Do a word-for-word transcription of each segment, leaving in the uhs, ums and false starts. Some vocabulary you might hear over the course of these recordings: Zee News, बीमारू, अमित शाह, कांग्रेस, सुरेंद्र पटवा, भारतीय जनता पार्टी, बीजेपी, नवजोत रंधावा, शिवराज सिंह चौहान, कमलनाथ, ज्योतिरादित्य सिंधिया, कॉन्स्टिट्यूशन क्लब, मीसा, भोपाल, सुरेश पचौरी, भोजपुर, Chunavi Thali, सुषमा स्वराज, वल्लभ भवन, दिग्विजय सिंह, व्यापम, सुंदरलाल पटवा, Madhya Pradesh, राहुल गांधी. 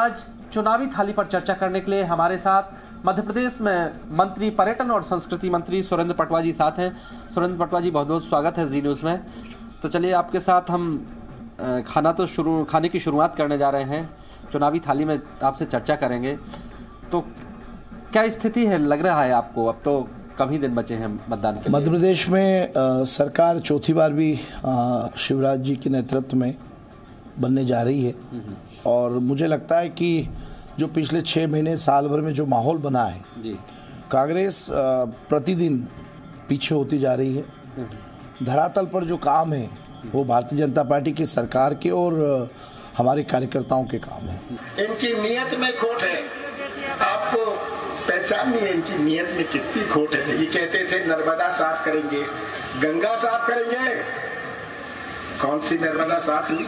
आज चुनावी थाली पर चर्चा करने के लिए हमारे साथ मध्य प्रदेश में मंत्री पर्यटन और संस्कृति मंत्री सुरेंद्र पटवा जी साथ हैं। सुरेंद्र पटवा जी बहुत बहुत स्वागत है जी न्यूज़ में। तो चलिए आपके साथ हम खाना तो शुरू खाने की शुरुआत करने जा रहे हैं, चुनावी थाली में आपसे चर्चा करेंगे। तो क्या स्थिति है, लग रहा है आपको अब तो कम ही दिन बचे हैं मतदान के? मध्य प्रदेश में आ, सरकार चौथी बार भी शिवराज जी के नेतृत्व में बनने जा रही है और मुझे लगता है कि जो पिछले छः महीने साल भर में जो माहौल बना है जी, कांग्रेस प्रतिदिन पीछे होती जा रही है। धरातल पर जो काम है वो भारतीय जनता पार्टी की सरकार के और हमारे कार्यकर्ताओं के काम है। इनकी नियत में खोट है, आपको पहचान नहीं है इनकी नियत में कितनी खोट है। ये कहते थे नर्मदा साफ करेंगे, गंगा साफ करेंगे, कौन सी नर्मदा साफ हुई,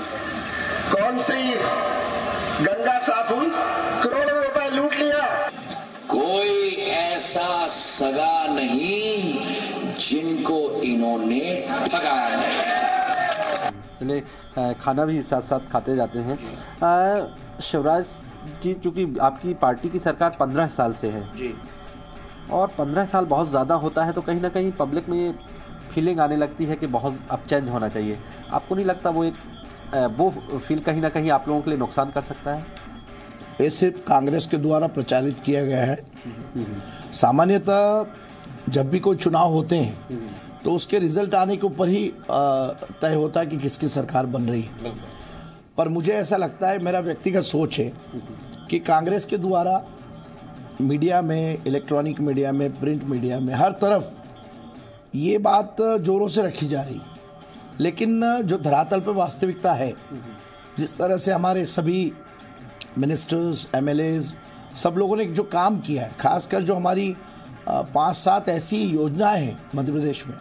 कौन सी गंगा साफ हुई? करोड़ों रुपए लूट लिया। कोई ऐसा सगा नहीं जिनको इन्होंने ठगाया है। चलिए खाना भी साथ साथ खाते जाते हैं। शिवराज जी, चूँकि आपकी पार्टी की सरकार पंद्रह साल से है जी, और पंद्रह साल बहुत ज़्यादा होता है तो कहीं ना कहीं पब्लिक में ये फीलिंग आने लगती है कि बहुत अब चेंज होना चाहिए। आपको नहीं लगता वो एक वो फील कहीं ना कहीं आप लोगों के लिए नुकसान कर सकता है? ये सिर्फ कांग्रेस के द्वारा प्रचारित किया गया है। सामान्यतः जब भी कोई चुनाव होते हैं तो उसके रिजल्ट आने के ऊपर ही तय होता है कि किसकी सरकार बन रही है। पर मुझे ऐसा लगता है, मेरा व्यक्तिगत सोच है कि कांग्रेस के द्वारा मीडिया में, इलेक्ट्रॉनिक मीडिया में, प्रिंट मीडिया में, हर तरफ ये बात ज़ोरों से रखी जा रही, लेकिन जो धरातल पर वास्तविकता है, जिस तरह से हमारे सभी मिनिस्टर्स, एम एल एज़, सब लोगों ने जो काम किया है, खासकर जो हमारी पाँच सात ऐसी योजनाएं हैं मध्य प्रदेश में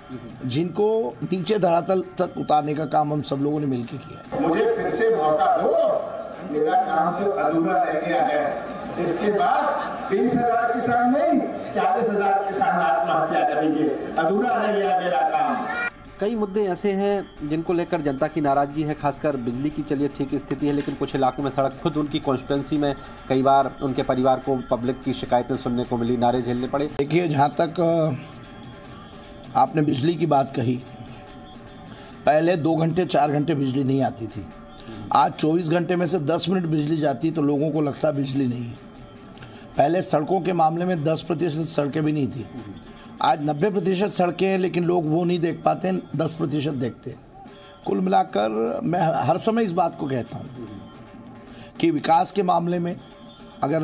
जिनको नीचे धरातल तक उतारने का काम हम सब लोगों ने मिलकर किया है। मुझे फिर से मौका दो, मेरा काम तो अधूरा रह गया है। इसके बाद तीस हजार किसान नहीं, चालीस हजार किसान आत्महत्या करेंगे। अधूरा रह गया मेरा काम। कई मुद्दे ऐसे हैं जिनको लेकर जनता की नाराज़गी है, खासकर बिजली की चलिए ठीक स्थिति है, लेकिन कुछ इलाकों में सड़क खुद उनकी कॉन्स्टिट्यूंसी में कई बार उनके परिवार को पब्लिक की शिकायतें सुनने को मिली, नारे झेलने पड़े। देखिए, जहाँ तक आपने बिजली की बात कही, पहले दो घंटे चार घंटे बिजली नहीं आती थी, आज चौबीस घंटे में से दस मिनट बिजली जाती तो लोगों को लगता बिजली नहीं है। पहले सड़कों के मामले में दस प्रतिशत सड़कें भी नहीं थी, आज नब्बे प्रतिशत सड़कें हैं, लेकिन लोग वो नहीं देख पाते, दस प्रतिशत देखते। कुल मिलाकर मैं हर समय इस बात को कहता हूँ कि विकास के मामले में अगर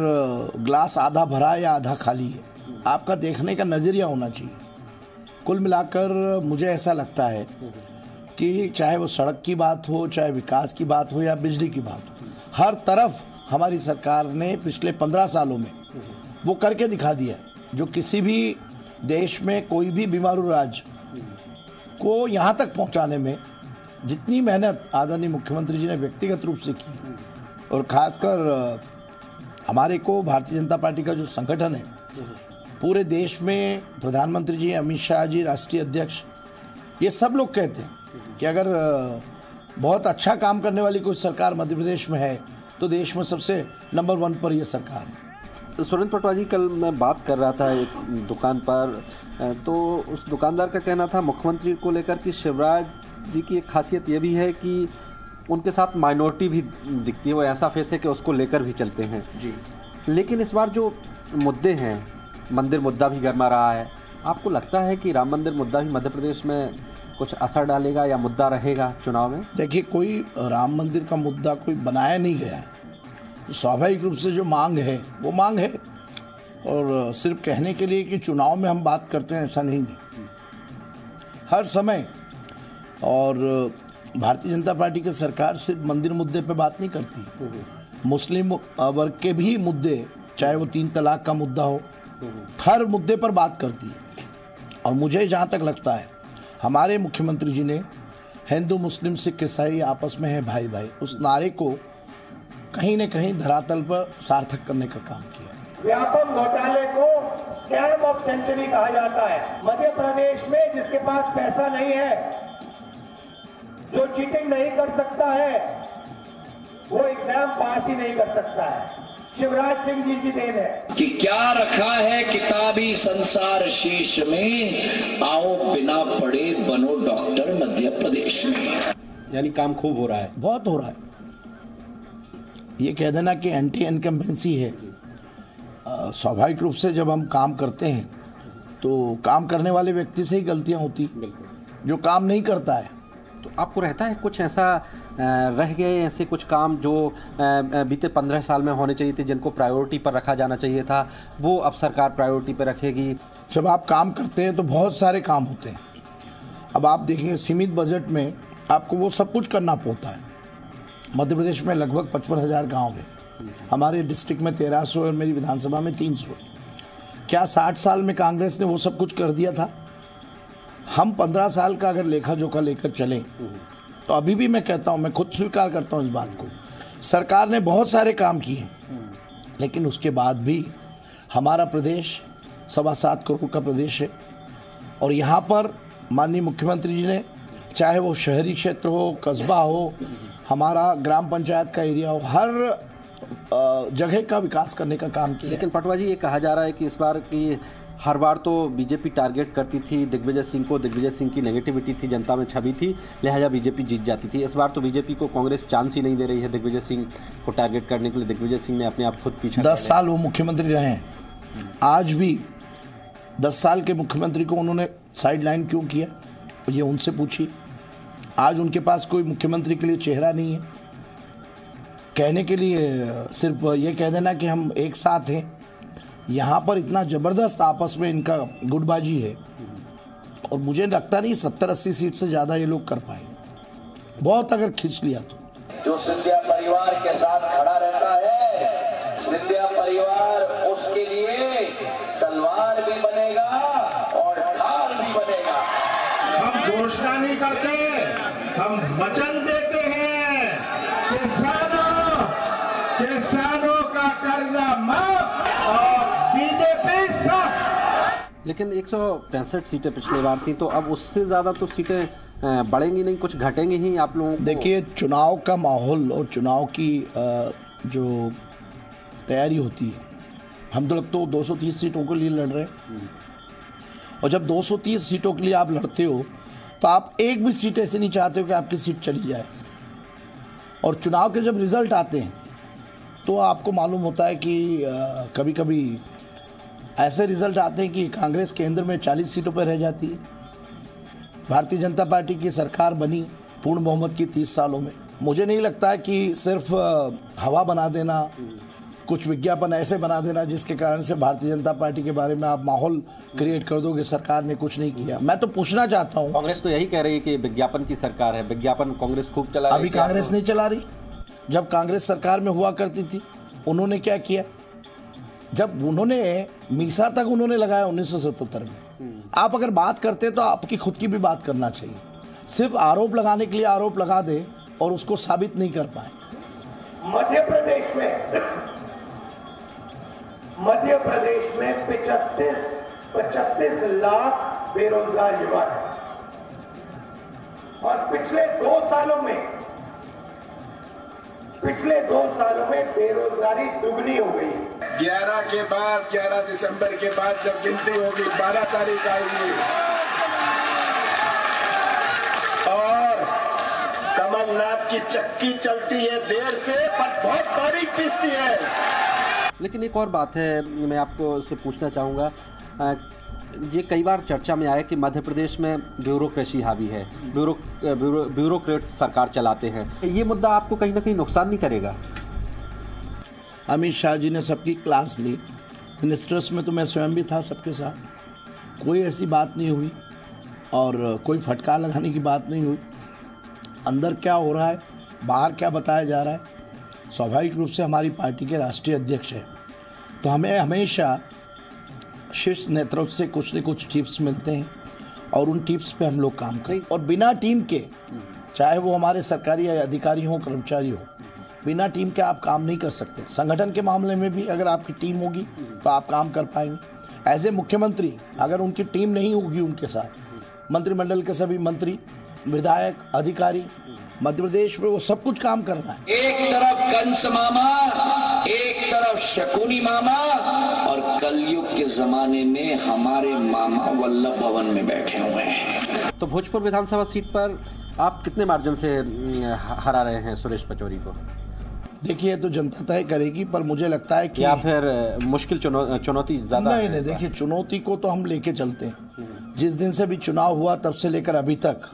ग्लास आधा भरा या आधा खाली है, आपका देखने का नज़रिया होना चाहिए। कुल मिलाकर मुझे ऐसा लगता है कि चाहे वो सड़क की बात हो, चाहे विकास की बात हो या बिजली की बात हो, हर तरफ हमारी सरकार ने पिछले पंद्रह सालों में वो करके दिखा दिया जो किसी भी देश में कोई भी बीमारू राज्य को यहाँ तक पहुँचाने में जितनी मेहनत आदरणीय मुख्यमंत्री जी ने व्यक्तिगत रूप से की, और ख़ासकर हमारे को भारतीय जनता पार्टी का जो संगठन है पूरे देश में, प्रधानमंत्री जी, अमित शाह जी, राष्ट्रीय अध्यक्ष, ये सब लोग कहते हैं कि अगर बहुत अच्छा काम करने वाली कोई सरकार मध्य प्रदेश में है तो देश में सबसे नंबर वन पर यह सरकार है। सुरेंद्र पटवा जी, कल मैं बात कर रहा था एक दुकान पर, तो उस दुकानदार का कहना था मुख्यमंत्री को लेकर कि शिवराज जी की एक खासियत ये भी है कि उनके साथ माइनॉरिटी भी दिखती है, वो ऐसा फेस है कि उसको लेकर भी चलते हैं जी। लेकिन इस बार जो मुद्दे हैं, मंदिर मुद्दा भी गर्मा रहा है, आपको लगता है कि राम मंदिर मुद्दा भी मध्य प्रदेश में कुछ असर डालेगा या मुद्दा रहेगा चुनाव में? देखिए, कोई राम मंदिर का मुद्दा कोई बनाया नहीं गया, स्वाभाविक रूप से जो मांग है वो मांग है, और सिर्फ कहने के लिए कि चुनाव में हम बात करते हैं ऐसा नहीं है। हर समय और भारतीय जनता पार्टी की सरकार सिर्फ मंदिर मुद्दे पे बात नहीं करती, मुस्लिम वर्ग के भी मुद्दे, चाहे वो तीन तलाक का मुद्दा हो, हर मुद्दे पर बात करती है। और मुझे जहाँ तक लगता है हमारे मुख्यमंत्री जी ने हिंदू, मुस्लिम, सिख, ईसाई आपस में है भाई भाई, उस नारे को कहीं न कहीं धरातल पर सार्थक करने का काम किया। व्यापम घोटाले को स्कैम ऑफ सेंचुरी कहा जाता है। मध्य प्रदेश में जिसके पास पैसा नहीं है, जो चीटिंग नहीं कर सकता है, वो एग्जाम पास ही नहीं कर सकता है। शिवराज सिंह जी की देन है कि क्या रखा है किताबी संसार शीश में, आओ बिना पढ़े बनो डॉक्टर मध्य प्रदेश में। यानी काम खूब हो रहा है, बहुत हो रहा है। ये कह देना कि एंटी इनकम्बेंसी है, स्वाभाविक रूप से जब हम काम करते हैं तो काम करने वाले व्यक्ति से ही गलतियां होती, जो काम नहीं करता है। तो आपको रहता है कुछ ऐसा रह गए, ऐसे कुछ काम जो बीते पंद्रह साल में होने चाहिए थे, जिनको प्रायोरिटी पर रखा जाना चाहिए था, वो अब सरकार प्रायोरिटी पर रखेगी? जब आप काम करते हैं तो बहुत सारे काम होते हैं। अब आप देखेंगे सीमित बजट में आपको वो सब कुछ करना पड़ता है। मध्य प्रदेश में लगभग पचपन हज़ार गाँव है, हमारे डिस्ट्रिक्ट में तेरह सौ और मेरी विधानसभा में तीन सौ। क्या साठ साल में कांग्रेस ने वो सब कुछ कर दिया था? हम पंद्रह साल का अगर लेखा जोखा लेकर चलें तो अभी भी मैं कहता हूं, मैं खुद स्वीकार करता हूं इस बात को, सरकार ने बहुत सारे काम किए, लेकिन उसके बाद भी हमारा प्रदेश सवा सात करोड़ का प्रदेश है और यहाँ पर माननीय मुख्यमंत्री जी ने, चाहे वो शहरी क्षेत्र हो, कस्बा हो, हमारा ग्राम पंचायत का एरिया हो, हर जगह का विकास करने का काम किया। लेकिन पटवा जी, ये कहा जा रहा है कि इस बार की हर बार तो बीजेपी टारगेट करती थी दिग्विजय सिंह को, दिग्विजय सिंह की नेगेटिविटी थी, जनता में छवि थी, लिहाजा बीजेपी जीत जाती थी। इस बार तो बीजेपी को कांग्रेस चांस ही नहीं दे रही है दिग्विजय सिंह को टारगेट करने के लिए। दिग्विजय सिंह ने अपने आप खुद पीछे दस साल वो मुख्यमंत्री रहे हैं, आज भी दस साल के मुख्यमंत्री को उन्होंने साइड लाइन क्यों किया, ये उनसे पूछिए। आज उनके पास कोई मुख्यमंत्री के लिए चेहरा नहीं है कहने के लिए, सिर्फ ये कह देना कि हम एक साथ हैं। यहाँ पर इतना ज़बरदस्त आपस में इनका गुटबाजी है और मुझे लगता नहीं सत्तर अस्सी सीट से ज़्यादा ये लोग कर पाएंगे, बहुत अगर खींच लिया तो। जो सिंधिया परिवार के साथ खड़ा रहता है, सिंधिया परिवार उसके लिए तलवार भी बनेगा और ढाल भी बनेगा। हम घोषणा नहीं करते, हम वचन देते हैं। किसानों किसानों का कर्जा माफ। लेकिन एक सौ पैंसठ सीटें पिछली बार थी, तो अब उससे ज़्यादा तो सीटें बढ़ेंगी नहीं, कुछ घटेंगी ही। आप लोगों देखिए, चुनाव का माहौल और चुनाव की जो तैयारी होती है, हम तो लगता तो दो सौ तीस सीटों के लिए लड़ रहे हैं, और जब दो सौ तीस सीटों के लिए आप लड़ते हो तो आप एक भी सीट ऐसे नहीं चाहते हो कि आपकी सीट चली जाए। और चुनाव के जब रिज़ल्ट आते हैं तो आपको मालूम होता है कि कभी कभी ऐसे रिजल्ट आते हैं कि कांग्रेस केंद्र में चालीस सीटों पर रह जाती है। भारतीय जनता पार्टी की सरकार बनी पूर्ण बहुमत की तीस सालों में। मुझे नहीं लगता कि सिर्फ हवा बना देना, कुछ विज्ञापन ऐसे बना देना जिसके कारण से भारतीय जनता पार्टी के बारे में आप माहौल क्रिएट कर दो कि सरकार ने कुछ नहीं किया। मैं तो पूछना चाहता हूँ, कांग्रेस तो यही कह रही है कि विज्ञापन की सरकार है, विज्ञापन कांग्रेस खूब चला रही है। अभी कांग्रेस नहीं चला रही, जब कांग्रेस सरकार में हुआ करती थी उन्होंने क्या किया? जब उन्होंने मीसा तक उन्होंने लगाया उन्नीस सौ सतहत्तर में। आप अगर बात करते तो आपकी खुद की भी बात करना चाहिए, सिर्फ आरोप लगाने के लिए आरोप लगा दे और उसको साबित नहीं कर पाए। मध्य प्रदेश में मध्य प्रदेश में पचहत्तर पचहत्तर लाख बेरोजगार युवा है और पिछले दो सालों में पिछले दो सालों में बेरोजगारी दुगनी हो गई। ग्यारह के बाद ग्यारह दिसंबर के बाद जब गिनती होगी, बारह तारीख आएगी और कमलनाथ की चक्की चलती है देर से पर बहुत बारीक पीसती है। लेकिन एक और बात है, मैं आपको उससे पूछना चाहूँगा। ये कई बार चर्चा में आया कि मध्य प्रदेश में ब्यूरोक्रेसी हावी है, ब्यूरो ब्यूरो ब्यूरोक्रेट सरकार चलाते हैं। ये मुद्दा आपको कहीं ना कहीं नुकसान नहीं करेगा? अमित शाह जी ने सबकी क्लास ली, मिनिस्टर्स में तो मैं स्वयं भी था सबके साथ, कोई ऐसी बात नहीं हुई और कोई फटकार लगाने की बात नहीं हुई। अंदर क्या हो रहा है, बाहर क्या बताया जा रहा है, स्वाभाविक रूप से हमारी पार्टी के राष्ट्रीय अध्यक्ष हैं तो हमें हमेशा शीर्ष नेतृत्व से कुछ न कुछ टिप्स मिलते हैं और उन टिप्स पे हम लोग काम करें। और बिना टीम के, चाहे वो हमारे सरकारी अधिकारी हो, कर्मचारी हो, बिना टीम के आप काम नहीं कर सकते। संगठन के मामले में भी अगर आपकी टीम होगी तो आप काम कर पाएंगे। एज ए मुख्यमंत्री अगर उनकी टीम नहीं होगी उनके साथ, मंत्रिमंडल के सभी मंत्री विधायक, अधिकारी, मध्य प्रदेश में वो सब कुछ काम कर रहा है। एक तरफ कंस मामा, एक तरफ शकुनी मामा, और कलयुग के जमाने में हमारे मामा वल्लभ भवन में बैठे हुए हैं। तो भोजपुर विधानसभा सीट पर आप कितने मार्जिन से हरा रहे हैं सुरेश पचौरी को? देखिए, तो जनता तय करेगी, पर मुझे लगता है कि या फिर मुश्किल चुनौ, चुनौती ज्यादा नहीं नहीं देखिए, चुनौती को तो हम लेके चलते हैं। जिस दिन से भी चुनाव हुआ तब से लेकर अभी तक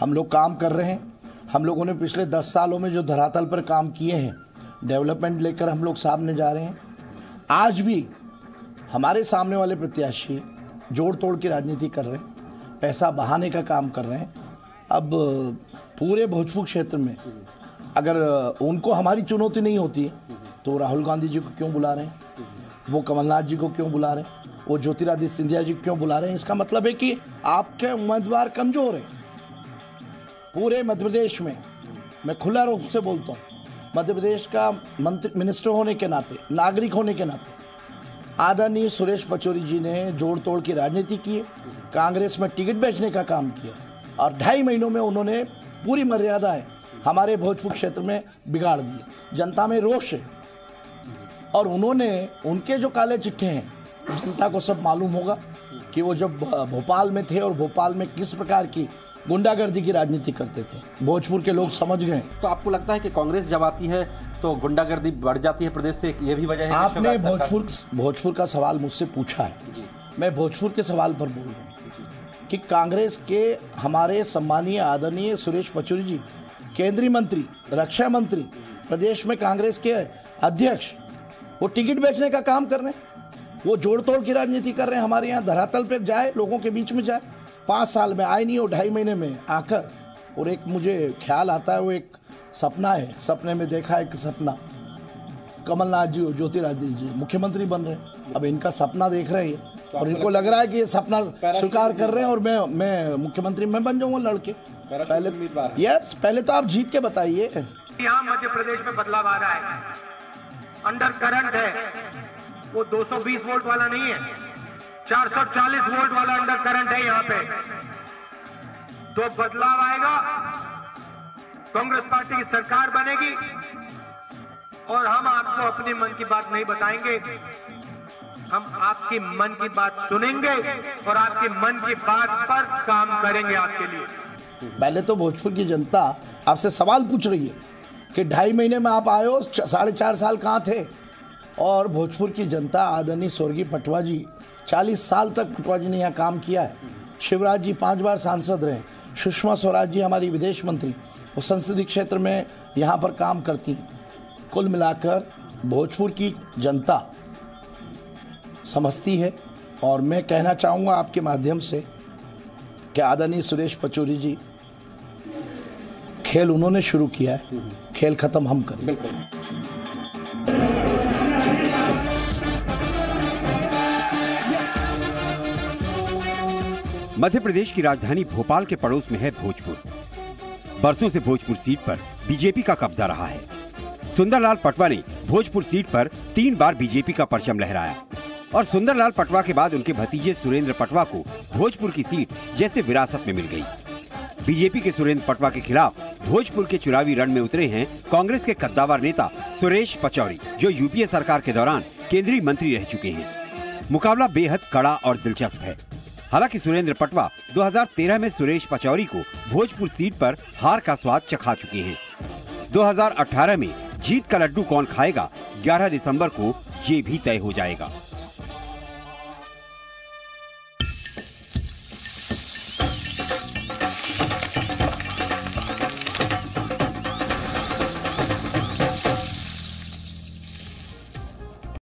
हम लोग काम कर रहे हैं। हम लोगों ने पिछले दस सालों में जो धरातल पर काम किए हैं, डेवलपमेंट लेकर हम लोग सामने जा रहे हैं। आज भी हमारे सामने वाले प्रत्याशी जोड़ तोड़ की राजनीति कर रहे हैं, पैसा बहाने का काम कर रहे हैं। अब पूरे भोजपुर क्षेत्र में अगर उनको हमारी चुनौती नहीं होती तो राहुल गांधी जी को क्यों बुला रहे हैं, वो कमलनाथ जी को क्यों बुला रहे हैं, वो ज्योतिरादित्य सिंधिया जी को क्यों बुला रहे हैं? इसका मतलब है कि आपके उम्मीदवार कमज़ोर हैं। पूरे मध्य प्रदेश में मैं खुला रूप से बोलता हूँ, मध्य प्रदेश का मंत्री मिनिस्टर होने के नाते, नागरिक होने के नाते, आदरणीय सुरेश पचौरी जी ने जोड़ तोड़ की राजनीति की, कांग्रेस में टिकट बेचने का काम किया और ढाई महीनों में उन्होंने पूरी मर्यादाएं हमारे भोजपुर क्षेत्र में बिगाड़ दी। जनता में रोष है और उन्होंने उनके जो काले चिट्ठे हैं, जनता को सब मालूम होगा कि वो जब भोपाल में थे और भोपाल में किस प्रकार की गुंडागर्दी की राजनीति करते थे, भोजपुर के लोग समझ गए। तो आपको लगता है कि कांग्रेस जब आती है तो गुंडागर्दी बढ़ जाती है प्रदेश से, ये भी वजह है? आपने भोजपुर भोजपुर का सवाल मुझसे पूछा है जी। मैं भोजपुर के सवाल पर बोल रहा हूँ कि कांग्रेस के हमारे सम्मानीय आदरणीय सुरेश पचौरी जी केंद्रीय मंत्री, रक्षा मंत्री, प्रदेश में कांग्रेस के अध्यक्ष, वो टिकट बेचने का काम कर रहे हैं, वो जोड़ तोड़ की राजनीति कर रहे हैं। हमारे यहाँ धरातल पर जाए, लोगों के बीच में जाए, पाँच साल में आए नहीं और ढाई महीने में आकर। और एक मुझे ख्याल आता है, वो एक सपना है, सपने में देखा है कि सपना कमलनाथ जी और ज्योतिरादित्य जी मुख्यमंत्री बन रहे हैं। अब इनका सपना देख रहे हैं तो और इनको लग रहा है कि ये सपना स्वीकार कर रहे हैं और मैं मैं मुख्यमंत्री मैं बन जाऊंगा लड़के। पहले यस पहले तो आप जीत के बताइए। यहाँ मध्य प्रदेश में बदलाव आ रहा है, अंडर करंट है, वो दो सौ बीस वोल्ट वाला नहीं है, चार सौ चालीस वोल्ट वाला अंडर करंट है यहाँ पे। तो बदलाव आएगा, कांग्रेस पार्टी की सरकार बनेगी और हम आपको अपने मन की बात नहीं बताएंगे, हम आपकी मन की बात सुनेंगे और आपके मन की बात पर काम करेंगे आपके लिए। पहले तो भोजपुर की जनता आपसे सवाल पूछ रही है कि ढाई महीने में आप आए हो, साढ़े चार साल कहाँ थे? और भोजपुर की जनता आदरणीय स्वर्गीय पटवा जी, चालीस साल तक पटवा जी ने यहाँ काम किया है। शिवराज जी पांच बार सांसद रहे, सुषमा स्वराज जी हमारी विदेश मंत्री, वो संसदीय क्षेत्र में यहाँ पर काम करती। कुल मिलाकर भोजपुर की जनता समझती है और मैं कहना चाहूँगा आपके माध्यम से कि आदरणीय सुरेश पचौरी जी, खेल उन्होंने शुरू किया है, खेल ख़त्म हम करें। मध्य प्रदेश की राजधानी भोपाल के पड़ोस में है भोजपुर। बरसों से भोजपुर सीट पर बीजेपी का कब्जा रहा है। सुंदरलाल पटवा ने भोजपुर सीट पर तीन बार बीजेपी का परचम लहराया और सुंदरलाल पटवा के बाद उनके भतीजे सुरेंद्र पटवा को भोजपुर की सीट जैसे विरासत में मिल गई। बीजेपी के सुरेंद्र पटवा के खिलाफ भोजपुर के चुनावी रण में उतरे हैं कांग्रेस के कद्दावर नेता सुरेश पचौरी, जो यूपीए सरकार के दौरान केंद्रीय मंत्री रह चुके हैं। मुकाबला बेहद कड़ा और दिलचस्प है। हालांकि सुरेंद्र पटवा दो हज़ार तेरह में सुरेश पचौरी को भोजपुर सीट पर हार का स्वाद चखा चुके हैं। दो हज़ार अठारह में जीत का लड्डू कौन खाएगा, ग्यारह दिसंबर को ये भी तय हो जाएगा।